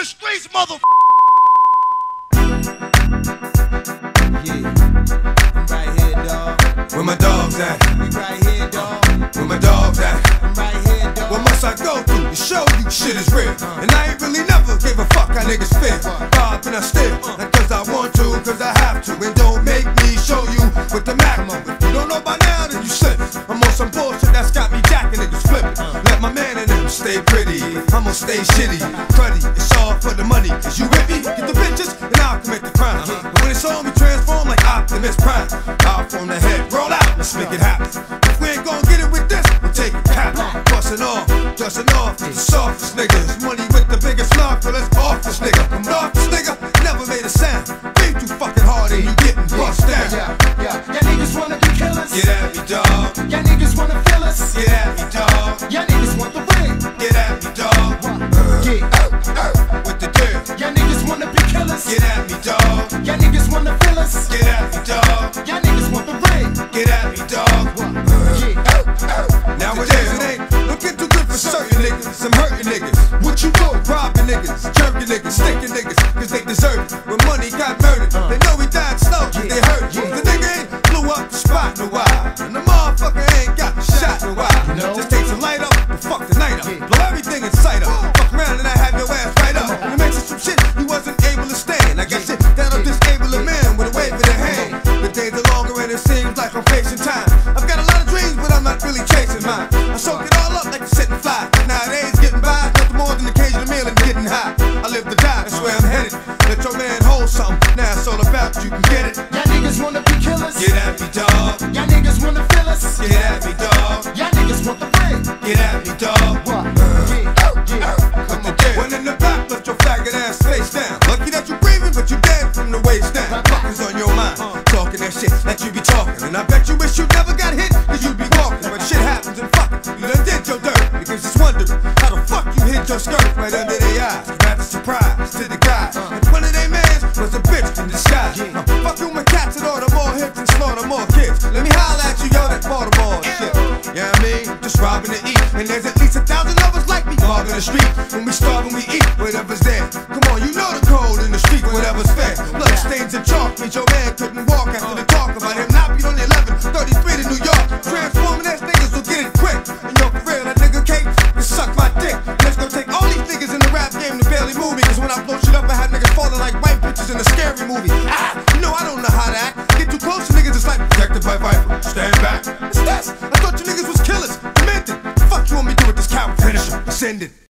the streets, motherfucker! Yeah, I'm right here, dog. Where my dogs at? We right here, dog. Where my dogs at? I'm right here, dog. What must I go through to show you shit is real? And I ain't really never give a fuck how niggas feel. Rob and I steal, not cause I want to, cause I have to. And don't make me show you with the Mac. If you don't know by now, then you slip. I'm on some bullshit that's got me jacking niggas flipping. Let my man in them stay pretty. I'ma stay shitty, cruddy. It's all for the money. Is you with me? Get the bitches, and I'll commit the crime. But when it's on me, transform like Optimus Prime. Out from the head, roll out, let's make it happen. If we ain't gon' get it with this, we'll take it cap. Bustin' off, dustin' off, the softest niggas. Money with the biggest love, so let's off this nigga. I'm off this nigga, never made a sound. Be too fucking hard and you gettin' bust down. Y'all niggas wanna be killers. Get at me, dawg. Y'all niggas wanna feel us. Get at me, dawg. Y'all niggas want the ring. Get at me, dawg. Get at me, dog. Y'all niggas wanna feel us. Get at me, dog. Y'all niggas want the ring. Get at me, dog. Nowadays it ain't looking too good for certain niggas. I'm hurting niggas. What you want? Robbing niggas, jerking niggas, sticking niggas, cause they deserve it. When money got murdered, they know he died slow, cause they hurt it. The nigga ain't blew up the spot in a while, and the motherfucker ain't got the shot in a while. Just take some light up, but fuck the night up. Blow everything in sight up. Fuck around and I have your ass right up. And it makes it some shit you wasn't able to stand. I got shit that'll disable a man with a wave in the hand. The days are longer and it seems like I'm facing time. I've got a lot of dreams, but I'm not really chasing mine. I soak it all up like a sitting fly. Nowadays getting by is nothing more than occasional meal and getting high. I live to die, that's where I'm headed. Let your man hold something, now it's all about you can get it. Y'all niggas wanna be killers. Get at me, dog. Y'all niggas wanna feel us. Get at me, dog. Y'all niggas want the ring. Get at me, dog. When in the back, let your faggot ass face down. Lucky that you breathing, but you dead from the waist down. Fuckers on your mind, talking that shit that you be talking. And I bet you wish you never got hit, cause you be walking. But shit happens and fuck it, you done did your dirt. Niggas just wondering how the fuck you hid your skirt right under their eyes. Rather surprise to the guys. And one of they mans was a bitch in disguise. Fuck you, my cats and order more hits and slaughter more kids. Let me holler at you, yo, that Baltimore shit. Yeah, I mean, just robbing to eat. And there's at least 1,000 of us like me in the street. When we starve and we eat whatever's there. Come on, you know the cold in the street, whatever's fair. Blood stains and chalk means your man couldn't walk after the talk about him not being on the 11th, 33rd in New York. Transforming ass niggas will get it quick. And yo, for real, that nigga cake can suck my dick. Let's go take all these niggas in the rap game to barely move me. Cause when I blow shit up, I have niggas falling like white bitches in a scary movie. Ah, you know I don't know how to act. Get too close to niggas, it's like protected by Viper. Stand back. It's this. I thought you niggas was killers. Demented. Fuck you want me to do with this cow finisher? Send it.